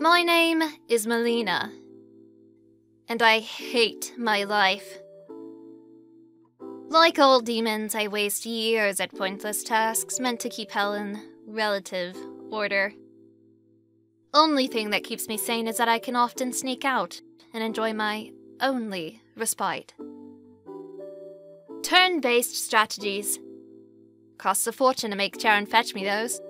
My name is Malina, and I hate my life. Like all demons, I waste years at pointless tasks meant to keep hell in relative order. Only thing that keeps me sane is that I can often sneak out and enjoy my only respite. Turn-based strategies. Costs a fortune to make Charon fetch me those.